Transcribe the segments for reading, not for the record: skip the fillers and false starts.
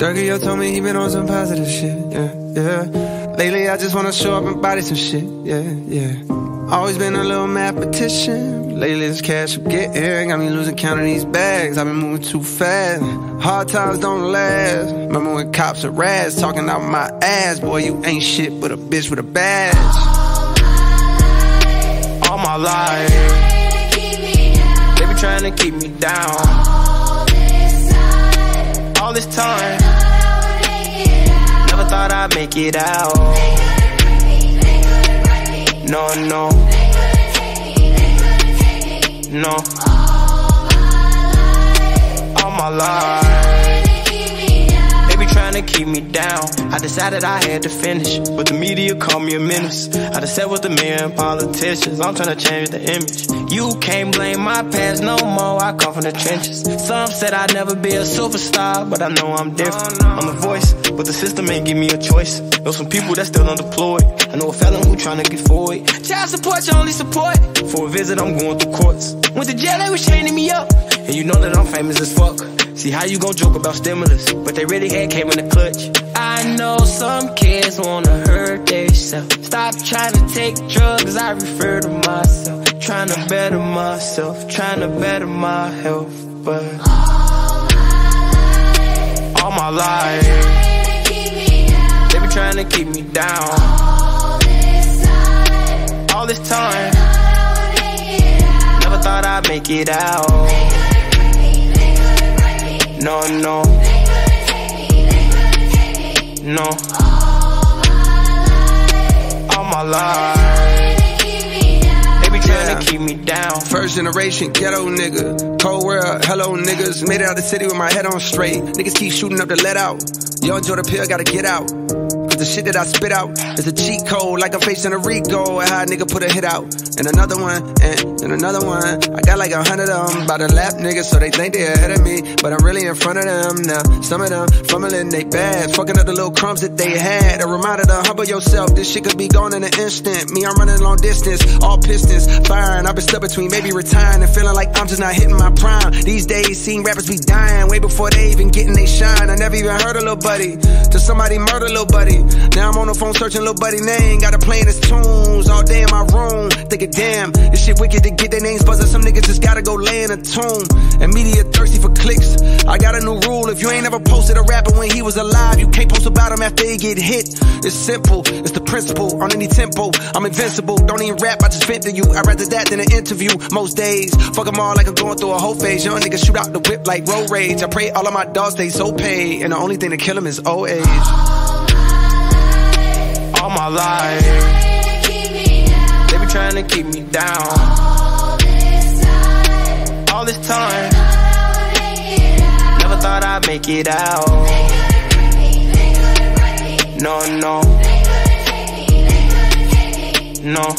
Durkio told me he been on some positive shit, yeah, yeah. Lately I just wanna show up and body some shit, yeah, yeah. Always been a little mathematician. Lately this cash I'm getting got me losing count of these bags. I've been moving too fast. Hard times don't last. Remember when cops harassed, talking out my ass. Boy, you ain't shit but a bitch with a badge. All my life, they be trying to keep me down. All this time, never thought I'd make it out. No, no, no. All my life, they be trying to keep me down. I decided I had to finish, but the media called me a menace. I just sat with the mayor and politicians. I'm trying to change the image. You can't blame my past no more, I come from the trenches. Some said I'd never be a superstar, but I know I'm different. I'm the voice, but the system ain't give me a choice. Know some people that still unemployed. I know a felon who tryna get FOID. Child support, your only support. For a visit, I'm going through courts. Went to jail, they was chaining me up. And you know that I'm famous as fuck. See how you gon' joke about stimulus, but they really had came in the clutch. I know some kids wanna hurt themselves. Stop trying to take drugs, I refer to myself. Trying to better myself, trying to better my health, but all my life, they be trying to keep me down. All this time, never thought I'd make it out. No, no, no. All my life, keep me down. First generation ghetto nigga, cold world, hello niggas. Made it out the city with my head on straight. Niggas keep shooting up the let out. Yo, enjoy the pill, gotta get out. Cause the shit that I spit out is a cheat code, like I'm facing a Rico. And how a nigga put a hit out, and another one, and another one. I got like 100 of them by the lap niggas, so they think they ahead of me, but I'm really in front of them now. Some of them fumbling they bad, fucking up the little crumbs that they had. A reminder to humble yourself, this shit could be gone in an instant. Me, I'm running long distance, all pistons firing. I've been stuck between maybe retiring and feeling like I'm just not hitting my prime. These days, seeing rappers be dying way before they even getting they shine. I never even heard of Lil Buddy, till somebody murder Lil Buddy. Now I'm on the phone searching Lil Buddy name, got to playing his tunes all day in my room. Thinking, damn, this shit wicked to get their names buzzed. Some niggas just gotta go lay in a tomb. And media thirsty for clicks. I got a new rule, if you ain't ever posted a rapper when he was alive, you can't post about him after he get hit. It's simple, it's the principle, on any tempo I'm invincible, don't even rap, I just vent to you. I'd rather that than an interview, most days fuck them all like I'm going through a whole phase. Young niggas shoot out the whip like road rage. I pray all of my dogs stay so paid, and the only thing to kill them is old age. All my life, they be trying to keep me down. All this time, never thought I'd make it out. No, no, no.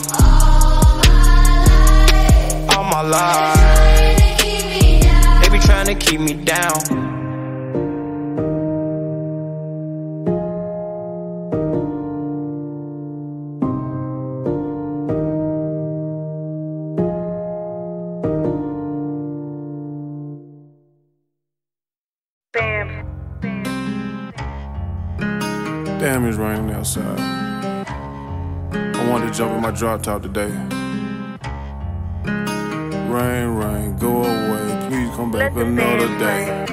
All my life, they be trying to keep me down. Damn, it's raining outside. I wanted to jump in my drop top today. Rain, rain, go away. Please come back another day.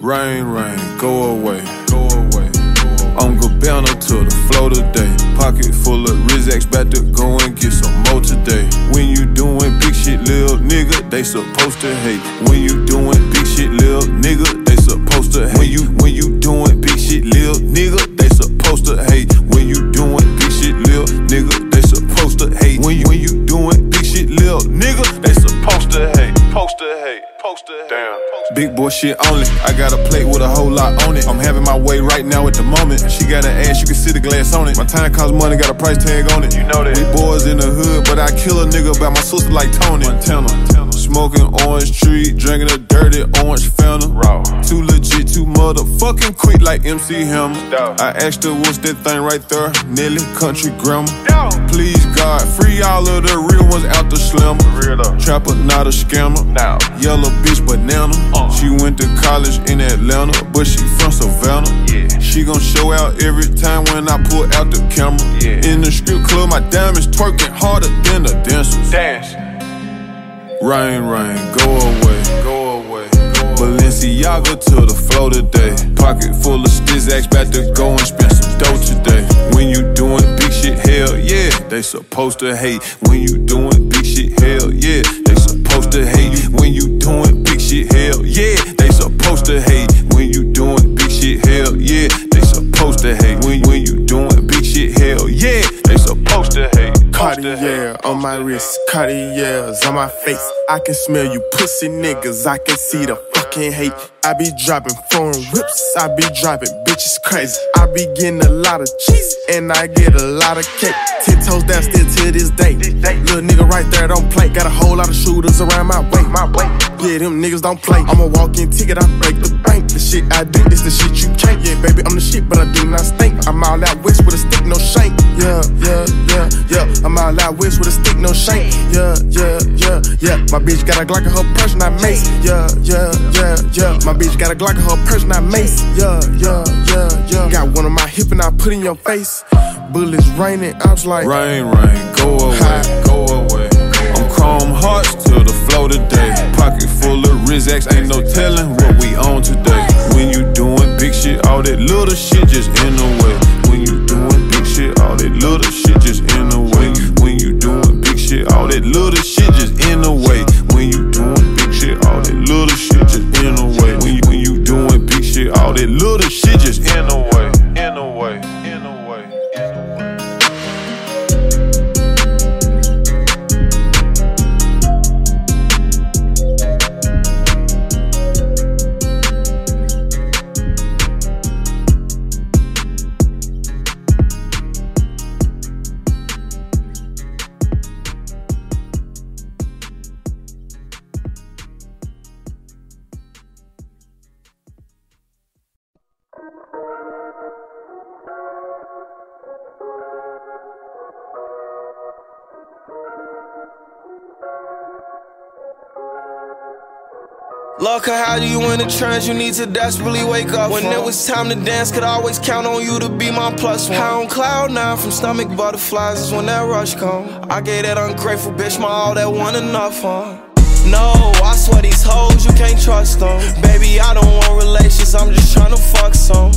Rain, rain, go away, go away. I'm going down up to the floor today. Pocket full of Rizaks, about to go and get some more today. When you doing big shit, lil' nigga, they supposed to hate. When you doing big shit, lil' nigga, they supposed to hate. When you doing big shit, lil' nigga, they supposed to hate. When you doing big shit, lil' nigga, they supposed to hate. When you doing big shit, lil' nigga, they supposed to hate. Supposed to hate. Damn. Big boy shit only. I got a plate with a whole lot on it. I'm having my way right now at the moment. She got an ass, you can see the glass on it. My time costs money, got a price tag on it. You know that. We boys in the hood, but I kill a nigga by my sister like Tony Montana. Smoking orange tree, drinking a dirty orange Fanta. Raw. Too legit shit too motherfucking quick like MC Hammer. I asked her what's that thing right there, Nelly country grammar. Please God, free all of the real ones out the slammer. Trapper, not a scammer. Yellow bitch banana. She went to college in Atlanta, but she from Savannah. She gon' show out every time when I pull out the camera. In the strip club, my diamonds twerking harder than the dancers. Rain, rain, go away, go away. Balenciaga to the flow today. Pocket full of stizzaks, bout to go and spend some dough today. When you doing big shit, hell yeah, they supposed to hate. When you doing big shit, hell yeah, they supposed to hate. When you doing big shit, hell yeah, they supposed to hate. When you doing big shit, hell yeah, they supposed to hate. When you doing big shit, hell yeah, they supposed to hate. Cartier on my wrist, Cartier's on my face. I can smell you pussy niggas, I can see the fucking hate. I be dropping foreign whips, I be dropping bitches crazy. I be getting a lot of cheese, and I get a lot of cake. 10 toes down still to this day. Little nigga right there don't play. Got a whole lot of shooters around my way. Yeah, them niggas don't play. I'm a walk-in ticket, I break the bank. The shit I do is the shit you can't. Yeah, baby, I'm the shit, but I do not stink. I'm all out west with a stick, no shank. Yeah, yeah, yeah, yeah. I'm all out west with a stick, no shank. Yeah, yeah, yeah, yeah. My bitch got a Glock in her purse, not mace. Yeah, yeah, yeah, yeah. My bitch got a Glock in her purse, not mace. Yeah, yeah, yeah, yeah. Got one on my hip and I put in your face. Bullets raining, I was like, rain, rain, go away, go away. I'm chrome hearts to the flow today. Pocket full of Rizx, ain't no telling what we on today. When you doing big shit, all that little shit just in the way. When you doing big shit, all that little shit just in the way. When you doing big shit, all that little shit just in the way. When you doing big shit, all that little shit just in the way. When you doing big shit, all that little shit just in the way. In the way, in the way, in the way. Look, how do you in the trance? You need to desperately wake up. When it was time to dance, could always count on you to be my plus one. High on cloud nine from stomach butterflies is when that rush come. I gave that ungrateful bitch my all, that one enough, huh? No, I swear these hoes, you can't trust them. Baby, I don't want relations, I'm just tryna fuck some.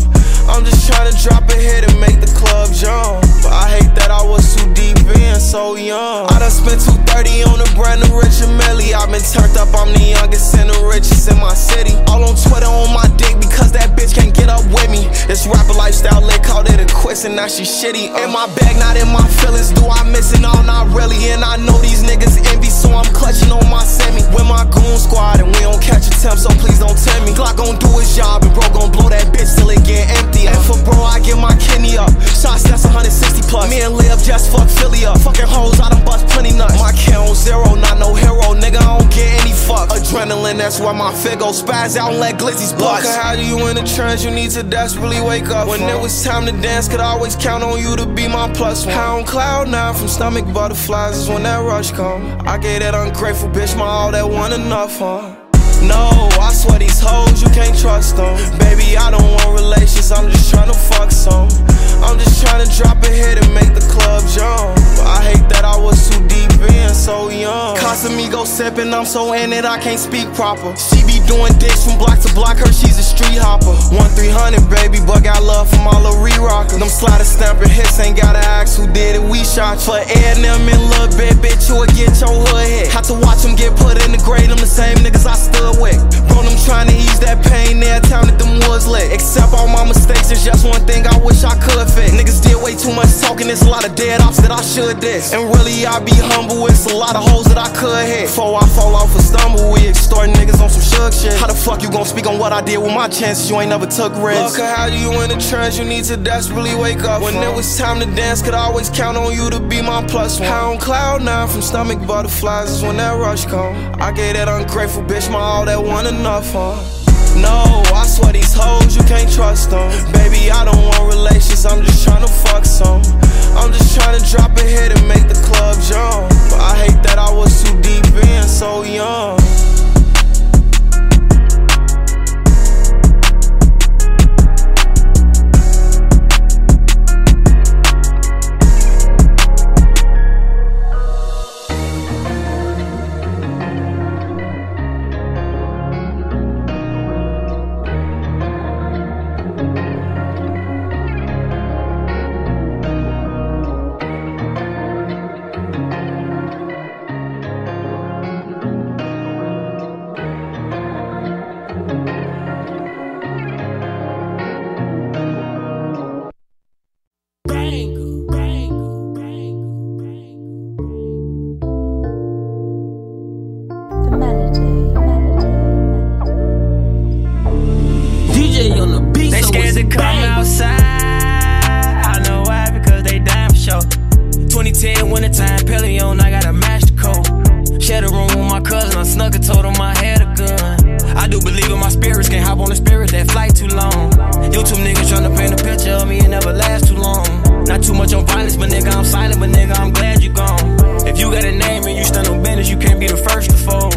I'm just tryna drop a hit and make the club jump. But I hate that I was too deep in, so young. I done spent 230 on a brand new Richard Millie. I've been turned up, I'm the youngest and the richest in my city. All on Twitter on my dick because that bitch can't get up with me. This rapper lifestyle lit called it a quits and now she shitty. In my bag, not in my feelings, do I miss it? No, not really. And I know these niggas envy, so I'm clutching on my semi. With my goon squad and we don't catch a temp, so please don't tempt me. Glock gon' do his job and bro gon' blow that bitch till it get empty. And for bro, I get my kidney up. Shots, that's 160 plus. Me and Liv just fuck Philly up. Fucking hoes, I done bust plenty nuts. My count on zero, not no hero. Nigga, I don't get any fuck. Adrenaline, that's why my fit go spaz out and let glizzies bust. Look, how do you in the trance? You need to desperately wake up. When it was time to dance, could always count on you to be my plus one. High on cloud nine from stomach butterflies is when that rush come. I gave that ungrateful bitch my all, that one enough, huh? No, I swear these hoes, you can't trust them. Baby, I don't want relations, I'm just tryna fuck some. I'm just tryna drop a hit and make the club jump. But I hate that I was too deep in, so young. Casamigo sippin', I'm so in it, I can't speak proper. She be doing dicks from block to block, her, she's a street hopper. 1-300, baby, but got love from all the re-rockers. Them slider stampin' hits, ain't gotta ask who did it, we shot you. For A&M in Lil' Bit, bitch, you'll get your hood hit. Had to watch them get put in the grave, them the same niggas I stood with. Bro, them tryna ease that pain every time that them woods lit. Except all my mistakes, there's just one thing I wish I could fix. Niggas did way too much talking, there's a lot of dead ops that I should diss. And really, I be humble, it's a lot of hoes that I could hit. Before I fall off and stumble, we extort niggas on some shook shit. How the fuck you gon' speak on what I did with my chances? You ain't never took risks. Look, how you in the trance? You need to desperately wake up. When it was time to dance, could I always count on you to be my plus one. High on cloud nine from stomach butterflies is when that rush come. I gave that ungrateful bitch my all, that one enough, huh? No, I swear these hoes. money on the beat, they so scared to come outside. I know why, because they dying for sure. 2010 wintertime, Pelion, I got a master code. Shared a room with my cousin, I snuck and told him I had a gun. I do believe in my spirits, can't hop on the spirit, that flight too long. YouTube niggas tryna paint a picture of me, it never lasts too long. Not too much on violence, but nigga, I'm silent, but nigga, I'm glad you gone. If you got a name and you stand on business, you can't be the first to fold.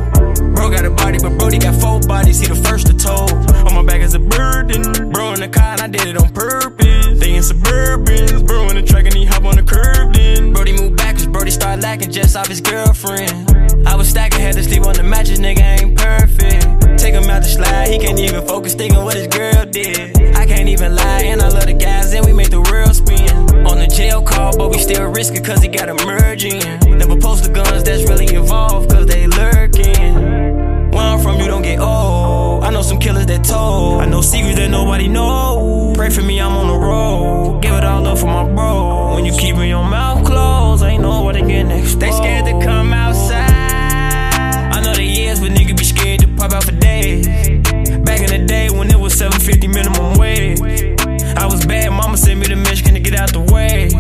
Bro got a body, but Brody got four bodies, he the first to told. On my back is a burden, bro in the car and I did it on purpose. They in Suburbans, bro in the track and he hop on the curb then. Brody moved backwards, Brody started lacking just off his girlfriend. I was stacking, had to sleep on the mattress, nigga ain't perfect. Take him out the slide, he can't even focus, thinking what his girl did. I can't even lie, and I love the guys, and we make the world spin. On the jail call, but we still risk it, cause he got a merge in. Never post the guns that's really involved, cause they lurking. Where I'm from, you don't get old. I know some killers that told. I know secrets that nobody knows. Pray for me, I'm on the road. Give it all up for my bro. When you keepin' your mouth closed, I ain't know what they get next. They scared to come outside. I know they years, but niggas be scared to pop out for days. Back in the day when it was $7.50 minimum wage. I was bad, mama sent me to Michigan to get out the way.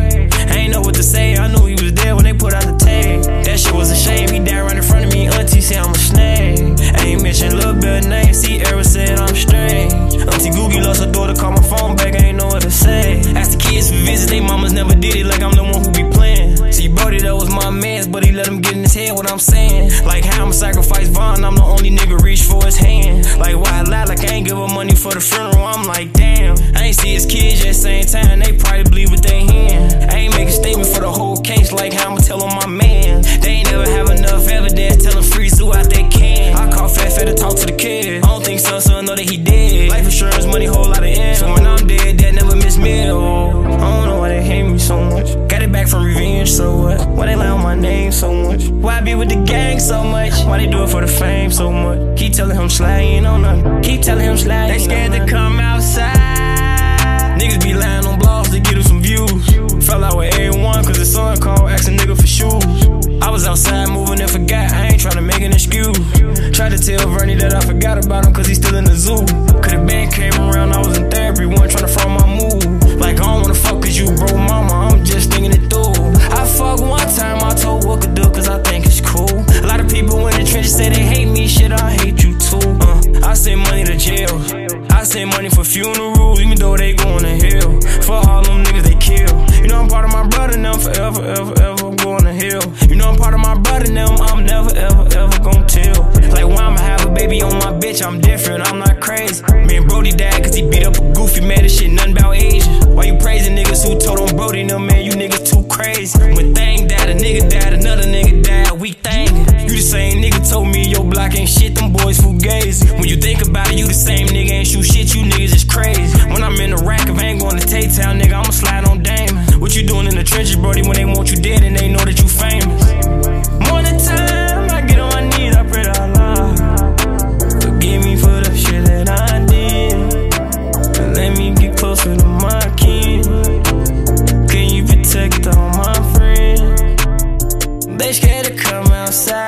I ain't know what to say, I knew he was there when they put out the tape. That shit was a shame, he died right in front of me, auntie said I'm a snake. I ain't mention Lil' Bell name, see Era said I'm strange. Auntie Googie lost her daughter, called my phone back, I ain't know what to say. Asked the kids for visits, they mamas never did it, like I'm the one who be playing. See Brody, that was my mans, but he let him get in his head what I'm saying. Like how I'ma sacrifice Vaughn, I'm the only nigga reach for his hand. Like why I lie, like I ain't give her money for the funeral, I'm like damn. I ain't see his kids at the same time, they probably believe what they hearing. I ain't make a statement for the whole case, like how I'ma tell on my man. They ain't never have enough evidence, tell them freeze who out they can. I call Fat Fat to talk to the kid, I don't think so, so I know that he dead. Life insurance, money, whole lot of end. So when I'm dead, that never miss meal. I don't know why they hate me so much. Got it back from revenge, so what? Why they lie on my name so much? Why I be with the gang so much? Why they do it for the fame so much? Keep telling him sly, he ain't know nothing. Keep telling him sly, they scared to come outside. Niggas be lying on blogs to get them some views. Fell out with A1 cause his son called, asked a nigga for shoes. I was outside moving and forgot, I ain't tryna make an excuse. Tried to tell Vernie that I forgot about him cause he's still in the zoo. Cause the band came around, I was in therapy, wasn't tryna front my mood. Like I don't wanna fuck cause you bro mama, I'm just thinking it through. I fucked one time, I told what could do cause I think it's cool. A lot of people in the trenches say they hate me, shit I hate you too. I send money to jail, I send money for funerals, even though they going to hell. For all them niggas they kill. You know I'm part of my brother now, forever, ever, ever I'm going to hell. You know I'm part of my brother now, I'm never, ever, ever gon' tell. Like why I'ma have a baby on my bitch, I'm different, I'm not crazy. Me and Brody died cause he beat up a goofy, man, this shit nothing about Asian. Why you praising niggas who told on Brody, no man, you niggas too crazy. When Thang died, a nigga died, another nigga died, we thankin'. You the same nigga told me your block ain't shit, them boys full gaze. When you think about it, you the same nigga ain't shoot shit, you niggas is crazy. When I'm in the rack, if I ain't going to Tay-Town, nigga, I'ma slide on Damon. What you doing in the trenches, Brody, when they want you dead and they know that you famous? Morning time, I get on my knees, I pray to Allah. Forgive me for the shit that I did, and let me get closer to my kid. Can you protect all my friends? They scared to come outside.